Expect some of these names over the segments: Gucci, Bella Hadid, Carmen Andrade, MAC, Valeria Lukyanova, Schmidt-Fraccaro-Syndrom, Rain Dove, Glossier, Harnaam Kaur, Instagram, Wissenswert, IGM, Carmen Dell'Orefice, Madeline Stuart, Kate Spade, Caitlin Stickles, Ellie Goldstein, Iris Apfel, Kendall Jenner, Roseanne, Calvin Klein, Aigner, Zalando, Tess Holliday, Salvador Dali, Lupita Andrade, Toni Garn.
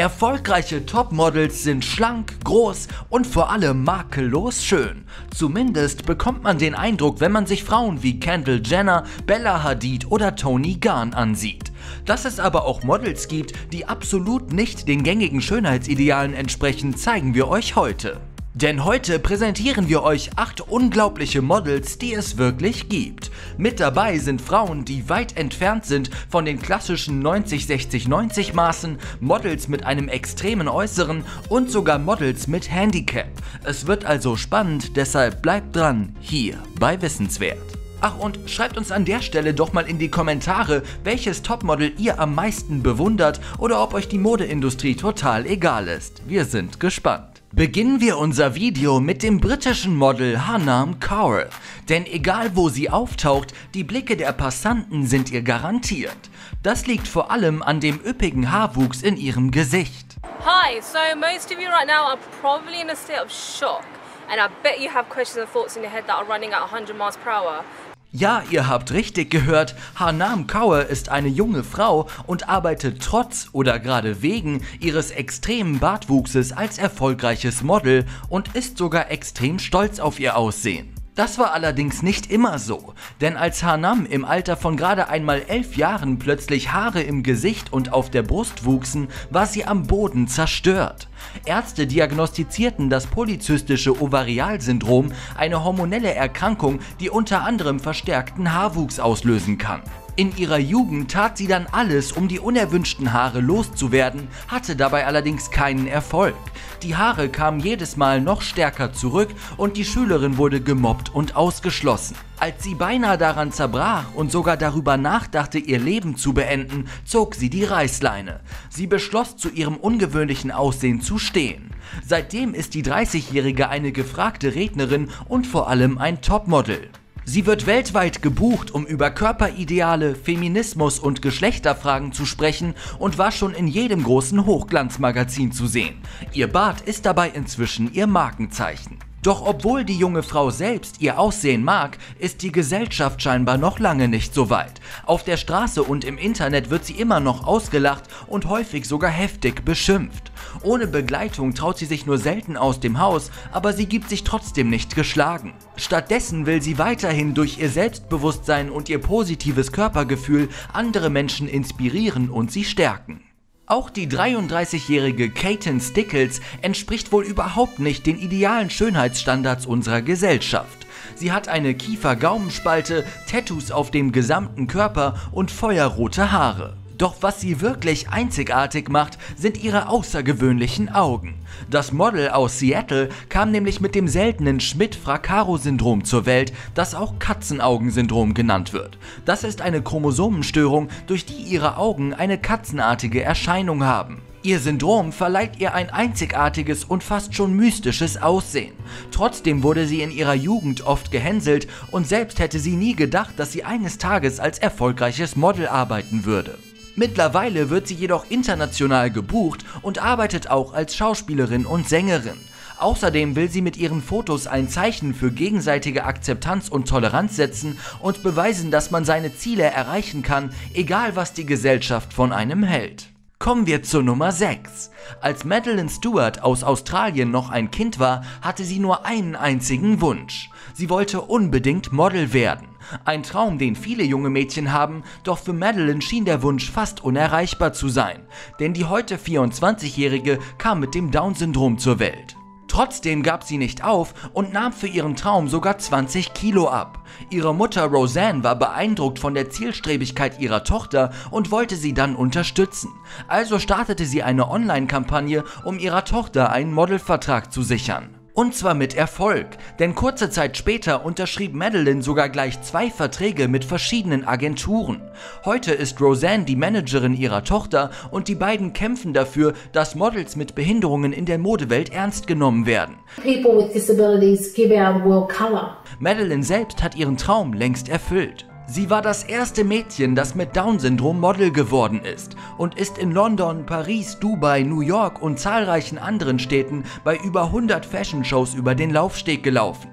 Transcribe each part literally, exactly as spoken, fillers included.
Erfolgreiche Topmodels sind schlank, groß und vor allem makellos schön. Zumindest bekommt man den Eindruck, wenn man sich Frauen wie Kendall Jenner, Bella Hadid oder Toni Garn ansieht. Dass es aber auch Models gibt, die absolut nicht den gängigen Schönheitsidealen entsprechen, zeigen wir euch heute. Denn heute präsentieren wir euch acht unglaubliche Models, die es wirklich gibt. Mit dabei sind Frauen, die weit entfernt sind von den klassischen neunzig sechzig neunzig Maßen, Models mit einem extremen Äußeren und sogar Models mit Handicap. Es wird also spannend, deshalb bleibt dran, hier bei Wissenswert. Ach, und schreibt uns an der Stelle doch mal in die Kommentare, welches Topmodel ihr am meisten bewundert oder ob euch die Modeindustrie total egal ist. Wir sind gespannt. Beginnen wir unser Video mit dem britischen Model Harnaam Kaur, denn egal wo sie auftaucht, die Blicke der Passanten sind ihr garantiert. Das liegt vor allem an dem üppigen Haarwuchs in ihrem Gesicht. Hi, so most of you right now are probably in a state of shock and I bet you have questions and thoughts in your head that are running at one hundred miles per hour. Ja, ihr habt richtig gehört, Harnaam Kaur ist eine junge Frau und arbeitet trotz oder gerade wegen ihres extremen Bartwuchses als erfolgreiches Model und ist sogar extrem stolz auf ihr Aussehen. Das war allerdings nicht immer so, denn als Harnaam im Alter von gerade einmal elf Jahren plötzlich Haare im Gesicht und auf der Brust wuchsen, war sie am Boden zerstört. Ärzte diagnostizierten das polyzystische Ovarialsyndrom, eine hormonelle Erkrankung, die unter anderem verstärkten Haarwuchs auslösen kann. In ihrer Jugend tat sie dann alles, um die unerwünschten Haare loszuwerden, hatte dabei allerdings keinen Erfolg. Die Haare kamen jedes Mal noch stärker zurück und die Schülerin wurde gemobbt und ausgeschlossen. Als sie beinahe daran zerbrach und sogar darüber nachdachte, ihr Leben zu beenden, zog sie die Reißleine. Sie beschloss, zu ihrem ungewöhnlichen Aussehen zu stehen. Seitdem ist die dreißigjährige eine gefragte Rednerin und vor allem ein Topmodel. Sie wird weltweit gebucht, um über Körperideale, Feminismus und Geschlechterfragen zu sprechen und war schon in jedem großen Hochglanzmagazin zu sehen. Ihr Bart ist dabei inzwischen ihr Markenzeichen. Doch obwohl die junge Frau selbst ihr Aussehen mag, ist die Gesellschaft scheinbar noch lange nicht so weit. Auf der Straße und im Internet wird sie immer noch ausgelacht und häufig sogar heftig beschimpft. Ohne Begleitung traut sie sich nur selten aus dem Haus, aber sie gibt sich trotzdem nicht geschlagen. Stattdessen will sie weiterhin durch ihr Selbstbewusstsein und ihr positives Körpergefühl andere Menschen inspirieren und sie stärken. Auch die dreiunddreißigjährige Caitlin Stickles entspricht wohl überhaupt nicht den idealen Schönheitsstandards unserer Gesellschaft. Sie hat eine Kiefer-Gaumenspalte, Tattoos auf dem gesamten Körper und feuerrote Haare. Doch was sie wirklich einzigartig macht, sind ihre außergewöhnlichen Augen. Das Model aus Seattle kam nämlich mit dem seltenen Schmidt-Fraccaro-Syndrom zur Welt, das auch Katzenaugensyndrom genannt wird. Das ist eine Chromosomenstörung, durch die ihre Augen eine katzenartige Erscheinung haben. Ihr Syndrom verleiht ihr ein einzigartiges und fast schon mystisches Aussehen. Trotzdem wurde sie in ihrer Jugend oft gehänselt und selbst hätte sie nie gedacht, dass sie eines Tages als erfolgreiches Model arbeiten würde. Mittlerweile wird sie jedoch international gebucht und arbeitet auch als Schauspielerin und Sängerin. Außerdem will sie mit ihren Fotos ein Zeichen für gegenseitige Akzeptanz und Toleranz setzen und beweisen, dass man seine Ziele erreichen kann, egal was die Gesellschaft von einem hält. Kommen wir zur Nummer sechs. Als Madeline Stuart aus Australien noch ein Kind war, hatte sie nur einen einzigen Wunsch. Sie wollte unbedingt Model werden. Ein Traum, den viele junge Mädchen haben, doch für Madeline schien der Wunsch fast unerreichbar zu sein. Denn die heute vierundzwanzigjährige kam mit dem Down-Syndrom zur Welt. Trotzdem gab sie nicht auf und nahm für ihren Traum sogar zwanzig Kilo ab. Ihre Mutter Roseanne war beeindruckt von der Zielstrebigkeit ihrer Tochter und wollte sie dann unterstützen. Also startete sie eine Online-Kampagne, um ihrer Tochter einen Modelvertrag zu sichern. Und zwar mit Erfolg, denn kurze Zeit später unterschrieb Madeline sogar gleich zwei Verträge mit verschiedenen Agenturen. Heute ist Roseanne die Managerin ihrer Tochter und die beiden kämpfen dafür, dass Models mit Behinderungen in der Modewelt ernst genommen werden. People with disabilities give our world color. Madeline selbst hat ihren Traum längst erfüllt. Sie war das erste Mädchen, das mit Down-Syndrom Model geworden ist und ist in London, Paris, Dubai, New York und zahlreichen anderen Städten bei über hundert Fashion-Shows über den Laufsteg gelaufen.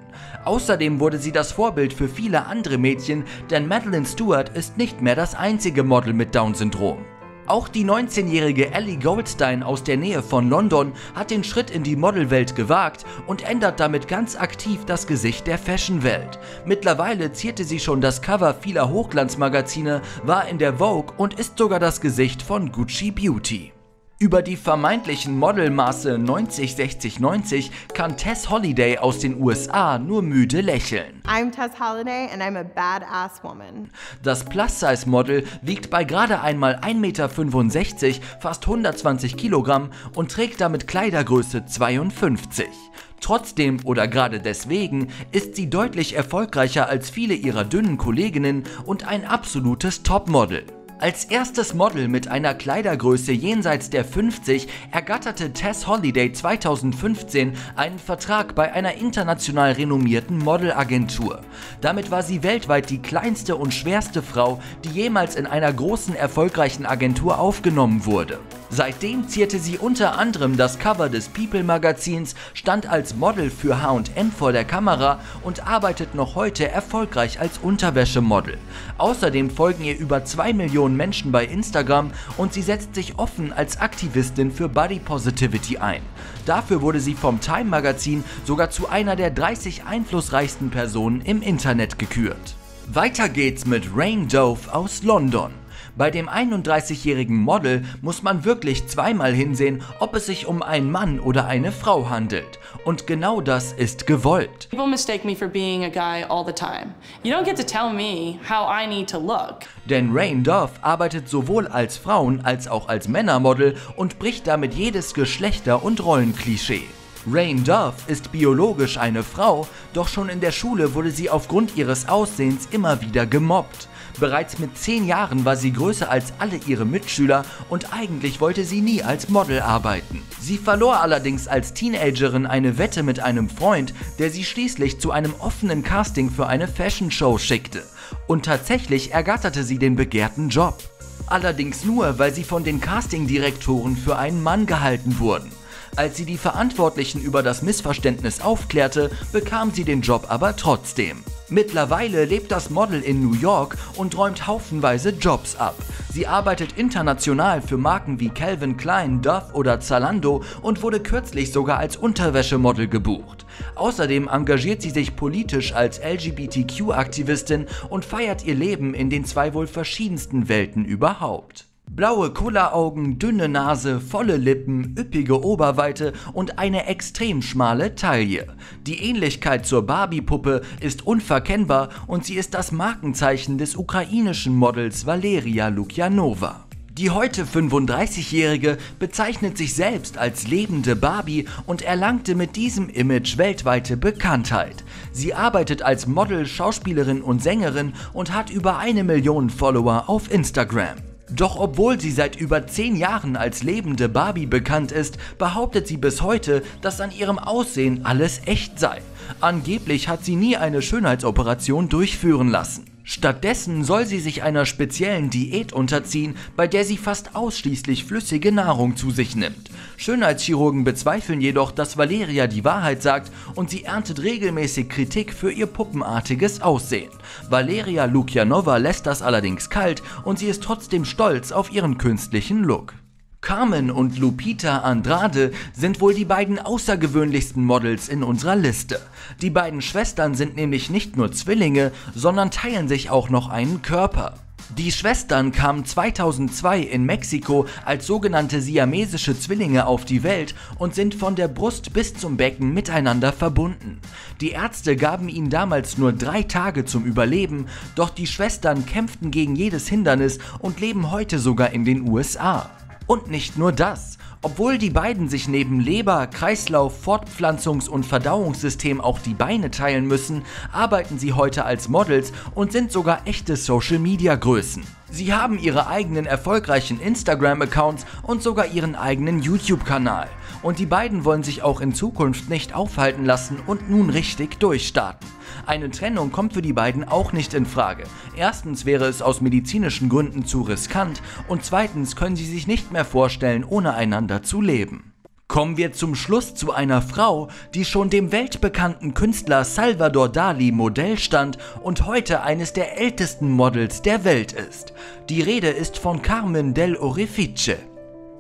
Außerdem wurde sie das Vorbild für viele andere Mädchen, denn Madeline Stuart ist nicht mehr das einzige Model mit Down-Syndrom. Auch die neunzehnjährige Ellie Goldstein aus der Nähe von London hat den Schritt in die Modelwelt gewagt und ändert damit ganz aktiv das Gesicht der Fashionwelt. Mittlerweile zierte sie schon das Cover vieler Hochglanzmagazine, war in der Vogue und ist sogar das Gesicht von Gucci Beauty. Über die vermeintlichen Modelmaße neunzig, sechzig, neunzig kann Tess Holliday aus den U S A nur müde lächeln. I'm Tess Holliday and I'm a badass woman. Das Plus-Size-Model wiegt bei gerade einmal ein Meter fünfundsechzig, fast hundertzwanzig Kilogramm und trägt damit Kleidergröße zweiundfünfzig. Trotzdem oder gerade deswegen ist sie deutlich erfolgreicher als viele ihrer dünnen Kolleginnen und ein absolutes Topmodel. Als erstes Model mit einer Kleidergröße jenseits der fünfzig ergatterte Tess Holliday zweitausendfünfzehn einen Vertrag bei einer international renommierten Modelagentur. Damit war sie weltweit die kleinste und schwerste Frau, die jemals in einer großen, erfolgreichen Agentur aufgenommen wurde. Seitdem zierte sie unter anderem das Cover des People-Magazins, stand als Model für H und M vor der Kamera und arbeitet noch heute erfolgreich als Unterwäschemodel. Außerdem folgen ihr über zwei Millionen Menschen bei Instagram und sie setzt sich offen als Aktivistin für Body Positivity ein. Dafür wurde sie vom Time-Magazin sogar zu einer der dreißig einflussreichsten Personen im Internet gekürt. Weiter geht's mit Rain Dove aus London. Bei dem einunddreißigjährigen Model muss man wirklich zweimal hinsehen, ob es sich um einen Mann oder eine Frau handelt. Und genau das ist gewollt. People mistake me for being a guy all the time. You don't get to tell me how I need to look. Denn Rain Dove arbeitet sowohl als Frauen- als auch als Männermodel und bricht damit jedes Geschlechter- und Rollenklischee. Rain Dove ist biologisch eine Frau, doch schon in der Schule wurde sie aufgrund ihres Aussehens immer wieder gemobbt. Bereits mit zehn Jahren war sie größer als alle ihre Mitschüler und eigentlich wollte sie nie als Model arbeiten. Sie verlor allerdings als Teenagerin eine Wette mit einem Freund, der sie schließlich zu einem offenen Casting für eine Fashion-Show schickte. Und tatsächlich ergatterte sie den begehrten Job. Allerdings nur, weil sie von den Castingdirektoren für einen Mann gehalten wurden. Als sie die Verantwortlichen über das Missverständnis aufklärte, bekam sie den Job aber trotzdem. Mittlerweile lebt das Model in New York und räumt haufenweise Jobs ab. Sie arbeitet international für Marken wie Calvin Klein, Dove oder Zalando und wurde kürzlich sogar als Unterwäschemodel gebucht. Außerdem engagiert sie sich politisch als L G B T Q-Aktivistin und feiert ihr Leben in den zwei wohl verschiedensten Welten überhaupt. Blaue Kulleraugen, dünne Nase, volle Lippen, üppige Oberweite und eine extrem schmale Taille. Die Ähnlichkeit zur Barbie-Puppe ist unverkennbar und sie ist das Markenzeichen des ukrainischen Models Valeria Lukyanova. Die heute fünfunddreißigjährige bezeichnet sich selbst als lebende Barbie und erlangte mit diesem Image weltweite Bekanntheit. Sie arbeitet als Model, Schauspielerin und Sängerin und hat über eine Million Follower auf Instagram. Doch obwohl sie seit über zehn Jahren als lebende Barbie bekannt ist, behauptet sie bis heute, dass an ihrem Aussehen alles echt sei. Angeblich hat sie nie eine Schönheitsoperation durchführen lassen. Stattdessen soll sie sich einer speziellen Diät unterziehen, bei der sie fast ausschließlich flüssige Nahrung zu sich nimmt. Schönheitschirurgen bezweifeln jedoch, dass Valeria die Wahrheit sagt und sie erntet regelmäßig Kritik für ihr puppenartiges Aussehen. Valeria Lukyanova lässt das allerdings kalt und sie ist trotzdem stolz auf ihren künstlichen Look. Carmen und Lupita Andrade sind wohl die beiden außergewöhnlichsten Models in unserer Liste. Die beiden Schwestern sind nämlich nicht nur Zwillinge, sondern teilen sich auch noch einen Körper. Die Schwestern kamen zweitausendzwei in Mexiko als sogenannte siamesische Zwillinge auf die Welt und sind von der Brust bis zum Becken miteinander verbunden. Die Ärzte gaben ihnen damals nur drei Tage zum Überleben, doch die Schwestern kämpften gegen jedes Hindernis und leben heute sogar in den U S A. Und nicht nur das. Obwohl die beiden sich neben Leber, Kreislauf, Fortpflanzungs- und Verdauungssystem auch die Beine teilen müssen, arbeiten sie heute als Models und sind sogar echte Social-Media-Größen. Sie haben ihre eigenen erfolgreichen Instagram-Accounts und sogar ihren eigenen YouTube-Kanal. Und die beiden wollen sich auch in Zukunft nicht aufhalten lassen und nun richtig durchstarten. Eine Trennung kommt für die beiden auch nicht in Frage. Erstens wäre es aus medizinischen Gründen zu riskant und zweitens können sie sich nicht mehr vorstellen, ohne einander zu leben. Kommen wir zum Schluss zu einer Frau, die schon dem weltbekannten Künstler Salvador Dali Modell stand und heute eines der ältesten Models der Welt ist. Die Rede ist von Carmen Dell'Orefice.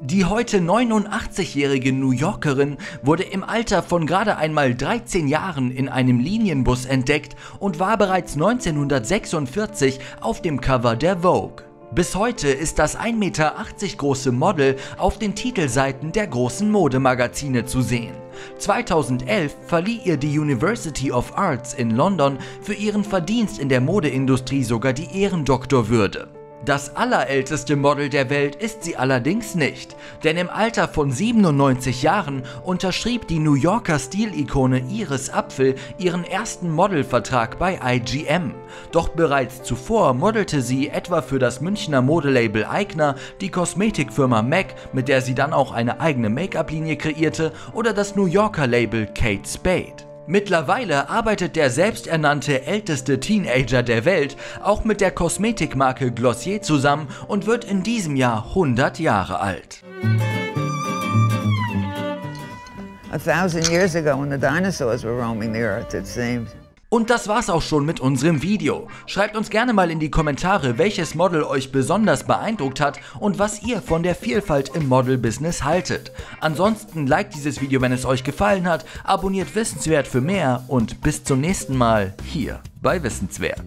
Die heute neunundachtzigjährige New Yorkerin wurde im Alter von gerade einmal dreizehn Jahren in einem Linienbus entdeckt und war bereits neunzehnhundertsechsundvierzig auf dem Cover der Vogue. Bis heute ist das ein Meter achtzig große Model auf den Titelseiten der großen Modemagazine zu sehen. zweitausendelf verlieh ihr die University of Arts in London für ihren Verdienst in der Modeindustrie sogar die Ehrendoktorwürde. Das allerälteste Model der Welt ist sie allerdings nicht, denn im Alter von siebenundneunzig Jahren unterschrieb die New Yorker Stilikone Iris Apfel ihren ersten Modelvertrag bei I G M. Doch bereits zuvor modelte sie etwa für das Münchner Modelabel Aigner, die Kosmetikfirma M A C, mit der sie dann auch eine eigene Make-up-Linie kreierte, oder das New Yorker Label Kate Spade. Mittlerweile arbeitet der selbsternannte älteste Teenager der Welt auch mit der Kosmetikmarke Glossier zusammen und wird in diesem Jahr hundert Jahre alt. A thousand years ago when the dinosaurs were roaming the earth, it seems. Und das war's auch schon mit unserem Video. Schreibt uns gerne mal in die Kommentare, welches Model euch besonders beeindruckt hat und was ihr von der Vielfalt im Model-Business haltet. Ansonsten liked dieses Video, wenn es euch gefallen hat, abonniert Wissenswert für mehr und bis zum nächsten Mal hier bei Wissenswert.